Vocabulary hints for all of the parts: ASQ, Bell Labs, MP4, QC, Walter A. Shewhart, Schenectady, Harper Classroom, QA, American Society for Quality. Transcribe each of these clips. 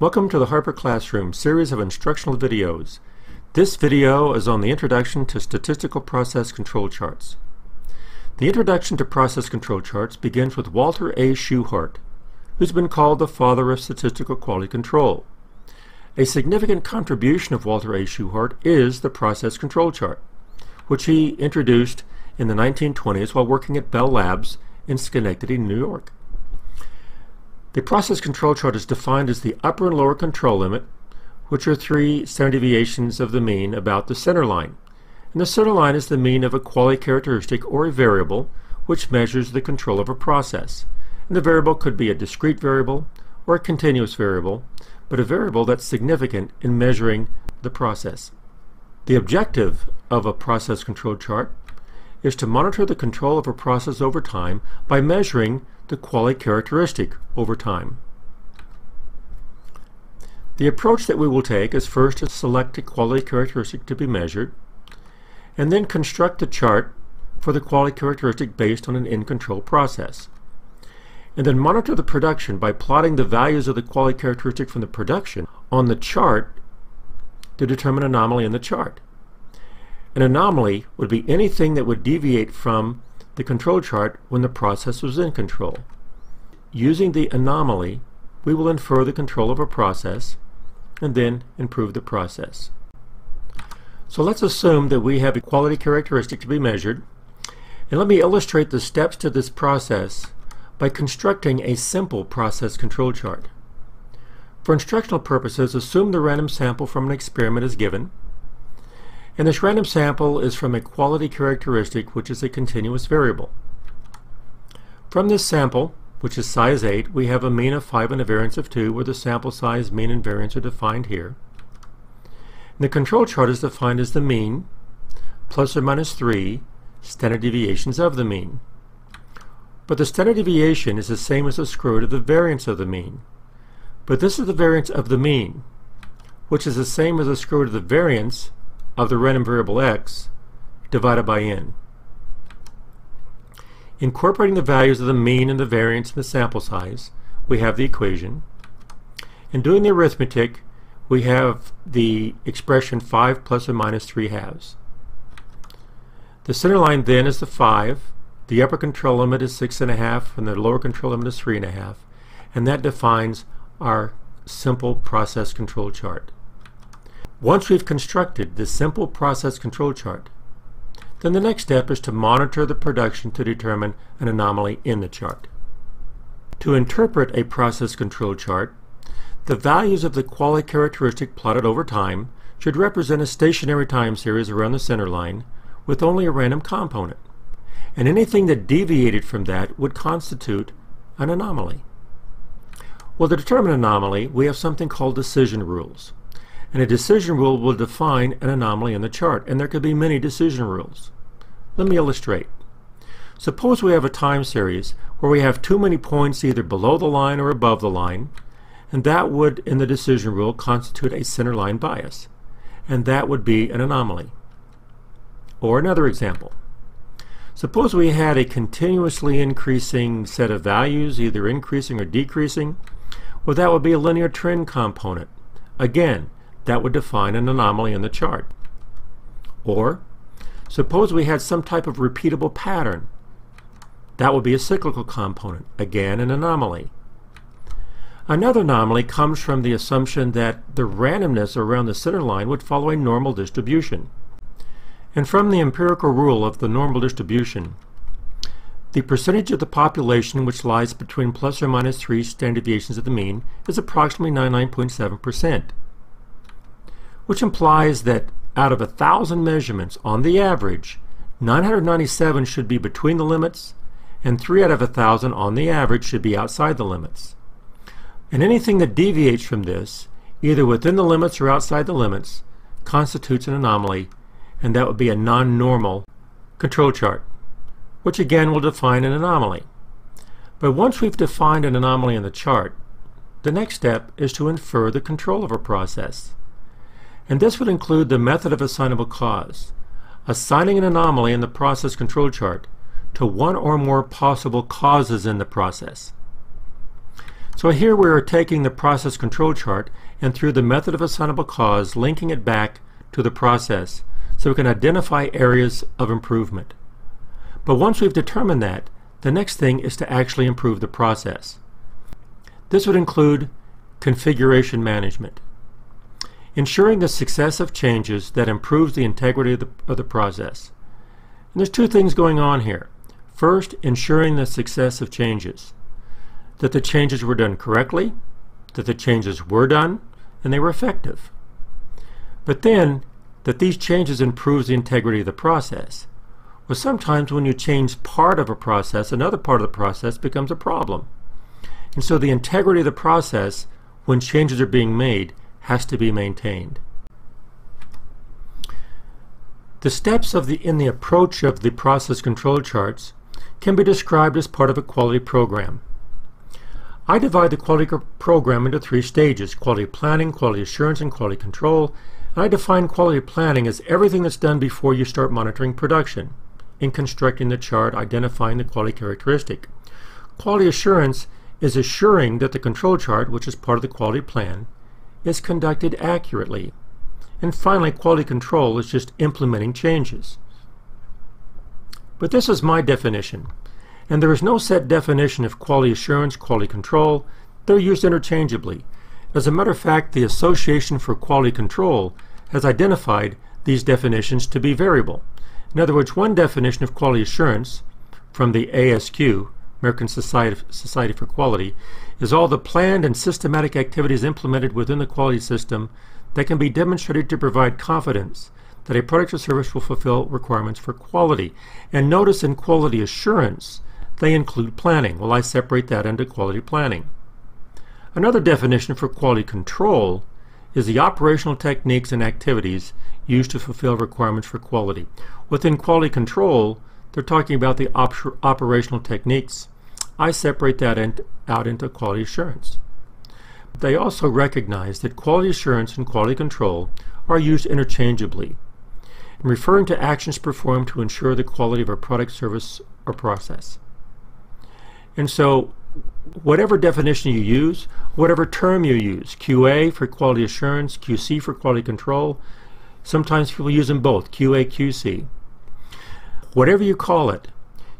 Welcome to the Harper Classroom series of instructional videos. This video is on the Introduction to Statistical Process Control Charts. The Introduction to Process Control Charts begins with Walter A. Shewhart, who's been called the father of statistical quality control. A significant contribution of Walter A. Shewhart is the process control chart, which he introduced in the 1920s while working at Bell Labs in Schenectady, New York. The process control chart is defined as the upper and lower control limit, which are 3 standard deviations of the mean about the center line. And the center line is the mean of a quality characteristic or a variable which measures the control of a process. And the variable could be a discrete variable or a continuous variable, but a variable that's significant in measuring the process. The objective of a process control chart is to monitor the control of a process over time by measuring the quality characteristic over time. The approach that we will take is first to select a quality characteristic to be measured and then construct a chart for the quality characteristic based on an in-control process, and then monitor the production by plotting the values of the quality characteristic from the production on the chart to determine an anomaly in the chart. An anomaly would be anything that would deviate from the control chart when the process was in control. Using the anomaly, we will infer the control of a process and then improve the process. So let's assume that we have a quality characteristic to be measured, and let me illustrate the steps to this process by constructing a simple process control chart. For instructional purposes, assume the random sample from an experiment is given, and this random sample is from a quality characteristic which is a continuous variable. From this sample, which is size 8, we have a mean of 5 and a variance of 2, where the sample size, mean, and variance are defined here. And the control chart is defined as the mean plus or minus 3 standard deviations of the mean. But the standard deviation is the same as the square root of the variance of the mean. But this is the variance of the mean, which is the same as the square root of the variance of the random variable x divided by n. Incorporating the values of the mean and the variance and the sample size, we have the equation. And doing the arithmetic, we have the expression 5 plus or minus 3 halves. The center line then is the 5. The upper control limit is 6.5 and the lower control limit is 3.5. And that defines our simple process control chart. Once we've constructed this simple process control chart, then the next step is to monitor the production to determine an anomaly in the chart. To interpret a process control chart, the values of the quality characteristic plotted over time should represent a stationary time series around the center line with only a random component, and anything that deviated from that would constitute an anomaly. Well, to determine an anomaly, we have something called decision rules. And a decision rule will define an anomaly in the chart, and there could be many decision rules. Let me illustrate. Suppose we have a time series where we have too many points either below the line or above the line, and that would, in the decision rule, constitute a center line bias, and that would be an anomaly. Or another example. Suppose we had a continuously increasing set of values, either increasing or decreasing. Well, that would be a linear trend component. Again, that would define an anomaly in the chart. Or suppose we had some type of repeatable pattern. That would be a cyclical component, again an anomaly. Another anomaly comes from the assumption that the randomness around the center line would follow a normal distribution. And from the empirical rule of the normal distribution, the percentage of the population which lies between plus or minus 3 standard deviations of the mean is approximately 99.7%. which implies that out of 1,000 measurements, on the average, 997 should be between the limits, and 3 out of 1,000 on the average should be outside the limits. And anything that deviates from this, either within the limits or outside the limits, constitutes an anomaly, and that would be a non-normal control chart, which again will define an anomaly. But once we've defined an anomaly in the chart, the next step is to infer the control of a process. And this would include the method of assignable cause, assigning an anomaly in the process control chart to one or more possible causes in the process. So here we are taking the process control chart and through the method of assignable cause linking it back to the process so we can identify areas of improvement. But once we've determined that, the next thing is to actually improve the process. This would include configuration management, ensuring the success of changes that improves the integrity of the process. And there's two things going on here. First, ensuring the success of changes, that the changes were done correctly, that the changes were done, and they were effective. But then, that these changes improves the integrity of the process. Well, sometimes when you change part of a process, another part of the process becomes a problem. And so the integrity of the process, when changes are being made, has to be maintained. The steps in the approach of the process control charts can be described as part of a quality program. I divide the quality program into three stages: quality planning, quality assurance, and quality control. And I define quality planning as everything that's done before you start monitoring production, in constructing the chart, identifying the quality characteristic. Quality assurance is assuring that the control chart, which is part of the quality plan, is conducted accurately. And finally, quality control is just implementing changes. But this is my definition, and there is no set definition of quality assurance, quality control. They're used interchangeably. As a matter of fact, the Association for Quality Control has identified these definitions to be variable. In other words, one definition of quality assurance from the ASQ, American Society for Quality, is all the planned and systematic activities implemented within the quality system that can be demonstrated to provide confidence that a product or service will fulfill requirements for quality. And notice in quality assurance, they include planning. Well, I separate that into quality planning. Another definition for quality control is the operational techniques and activities used to fulfill requirements for quality. Within quality control, they're talking about the operational techniques. I separate that out into quality assurance. They also recognize that quality assurance and quality control are used interchangeably, referring to actions performed to ensure the quality of a product, service, or process. And so, whatever definition you use, whatever term you use, QA for quality assurance, QC for quality control, sometimes people use them both, QA, QC. Whatever you call it,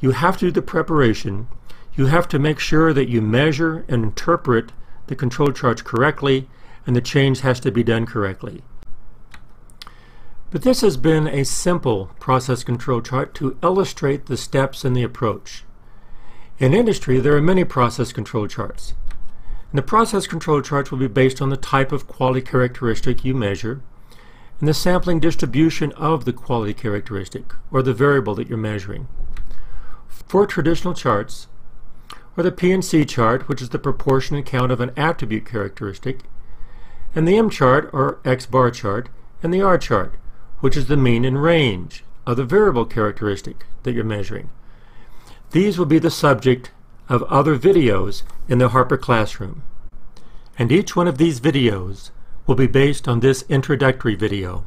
you have to do the preparation, you have to make sure that you measure and interpret the control chart correctly, and the change has to be done correctly. But this has been a simple process control chart to illustrate the steps in the approach. In industry, there are many process control charts. And the process control charts will be based on the type of quality characteristic you measure and the sampling distribution of the quality characteristic, or the variable that you're measuring. For traditional charts, or the P&C chart, which is the proportion and count of an attribute characteristic, and the M chart, or X-bar chart, and the R chart, which is the mean and range of the variable characteristic that you're measuring. These will be the subject of other videos in the Harper Classroom. And each one of these videos will be based on this introductory video.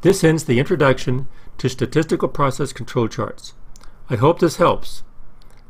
This ends the introduction to statistical process control charts. I hope this helps.